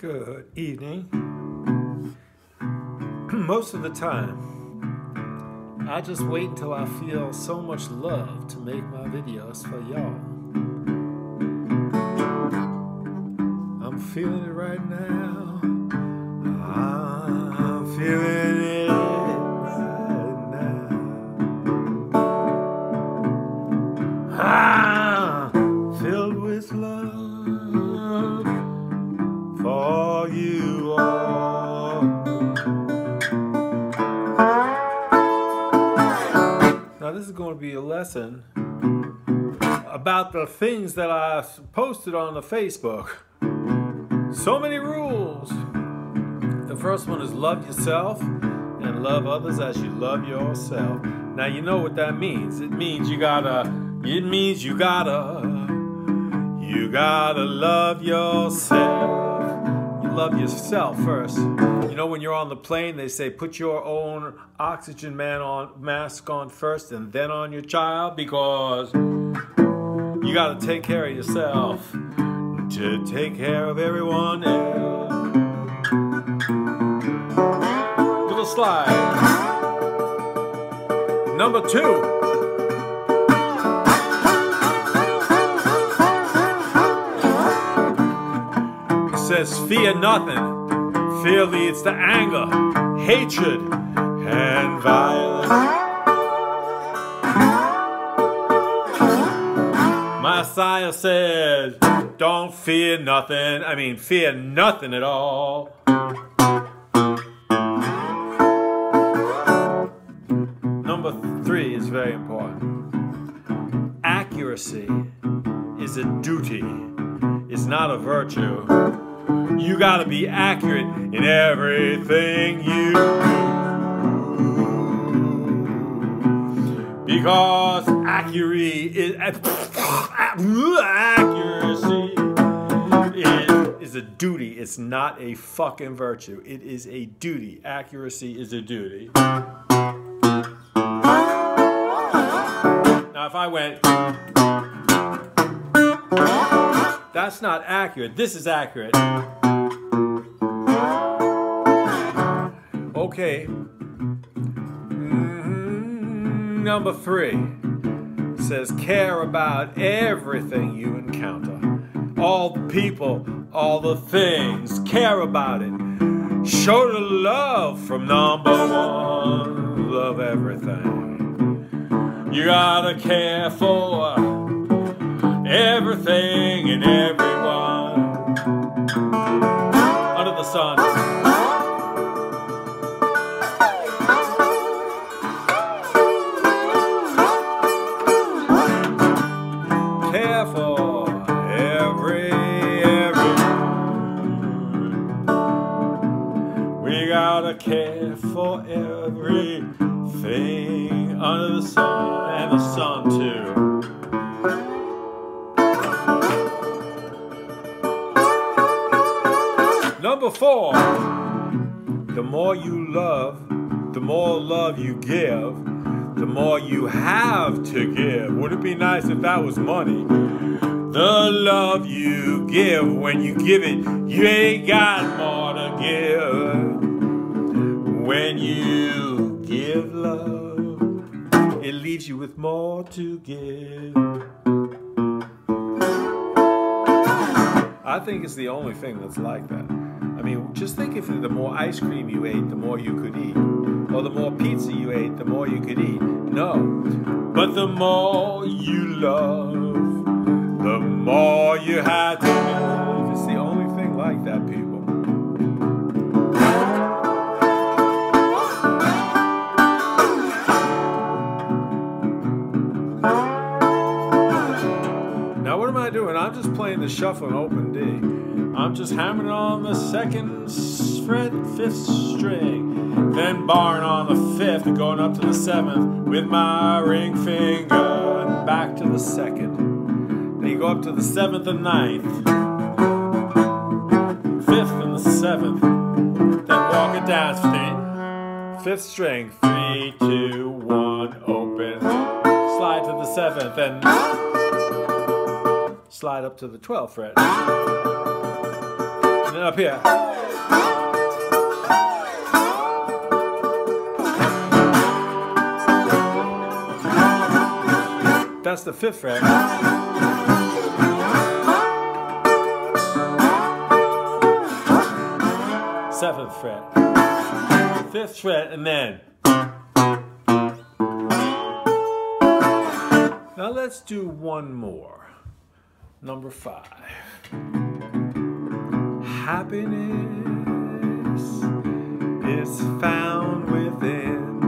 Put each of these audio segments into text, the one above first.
Good evening. Most of the time, I just wait until I feel so much love to make my videos for y'all. I'm feeling it right now. I'm feeling it right now. I'm filled with love. For you all. Now this is going to be a lesson about the things that I posted on the Facebook. So many rules. The first one is love yourself and love others as you love yourself. Now you know what that means. It means you gotta love yourself. Love yourself first. You know, when you're on the plane, they say put your own oxygen mask on first and then on your child, because you gotta take care of yourself to take care of everyone else. Little slide. Number two. Says, fear nothing. Fear leads to anger, hatred, and violence. Messiah says, don't fear nothing. I mean, fear nothing at all. Number three is very important. Accuracy is a duty. It's not a virtue. You gotta be accurate in everything you do, because accuracy is a duty. It's not a fucking virtue. It is a duty. Accuracy is a duty. Now if I went, that's not accurate. This is accurate. Okay. Number three says care about everything you encounter. All the people, all the things. Care about it. Show the love from number one. Love everything. You gotta care for everything and everyone under the sun. Care for everyone. We gotta care for everything under the sun, and the sun too. Number four, the more you love, the more love you give, the more you have to give. Wouldn't it be nice if that was money? The love you give, when you give it, you ain't got more to give. When you give love, it leaves you with more to give. I think it's the only thing that's like that. I mean, just think if the more ice cream you ate, the more you could eat. Or the more pizza you ate, the more you could eat. No. But the more you love, the more you have to give. It's the only thing like that, people. Now what am I doing? I'm just playing the shuffle in open D. I'm just hammering on the second fret, fifth string, then barring on the fifth and going up to the seventh with my ring finger, and back to the second. Then you go up to the seventh and ninth, fifth and the seventh, then walk it down, fifth string, 3, 2, 1, open, slide to the seventh, and slide up to the 12th fret. and then up here. That's the fifth fret. Seventh fret. Fifth fret, and then. Now let's do one more. Number 5. Happiness is found within.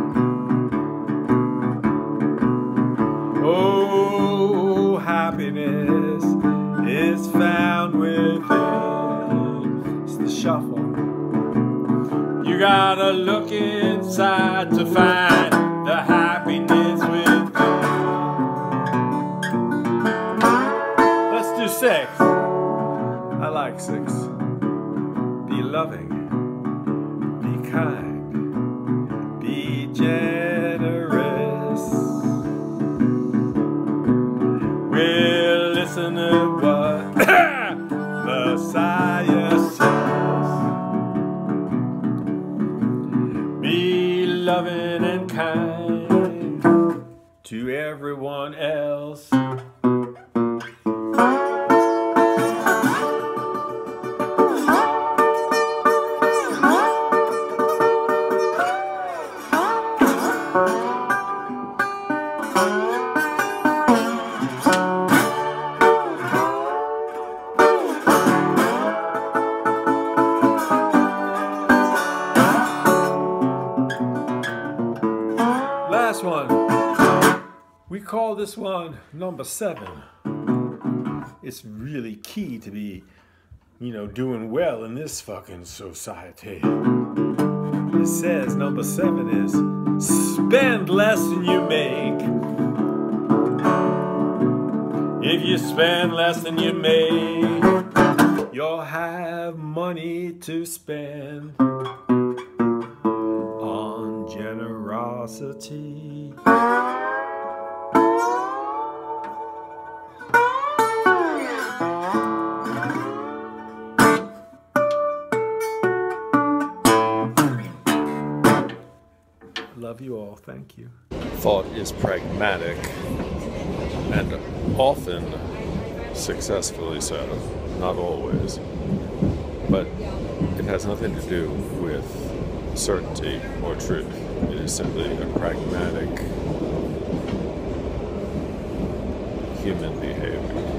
Oh, happiness is found within. It's the shuffle. You gotta look inside to find the happiness within. Six. I like 6. Be loving, be kind, be generous. We'll listen to what Messiah says. Be loving and kind to everyone else. Last one. We call this one number 7. It's really key to be, you know, doing well in this fucking society. It says number 7 is spend less than you make. If you spend less than you make, you'll have money to spend on generosity. Love you all. Thank you. Thought is pragmatic and often successfully so, not always, but it has nothing to do with certainty or truth. It is simply a pragmatic human behavior.